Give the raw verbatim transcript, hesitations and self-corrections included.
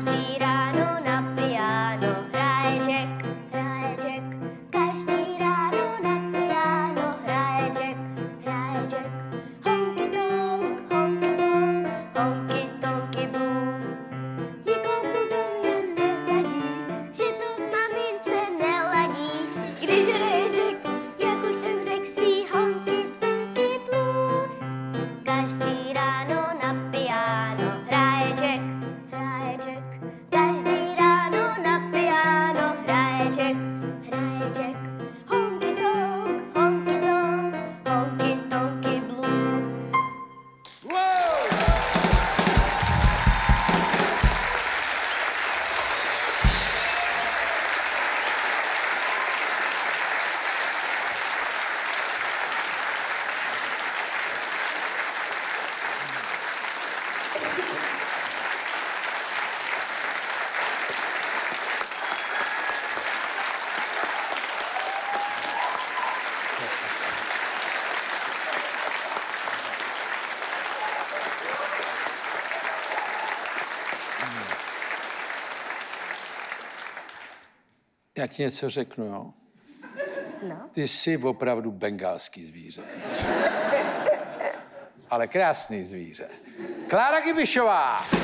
Každý ráno na piano hraje Jack, hraje Jack. Každý ráno na piano hraje Jack, hraje Jack. Honky tonk, honky tonk, honky tonky blues. Nikomu to mě nevadí, že to mamince neladí, když hraje Jack, jak už jsem řekl, svý honky tonky blues. Každý ráno na piano hraje Jack, hraje Jack. Každý ráno na piano hraje Jack, hraje Jack. Honky tonk, honky tonk, honky tonky blues. Wow! Já ti něco řeknu, jo? No. Ty jsi opravdu bengálský zvíře. Ale krásný zvíře. Klára Gibišová!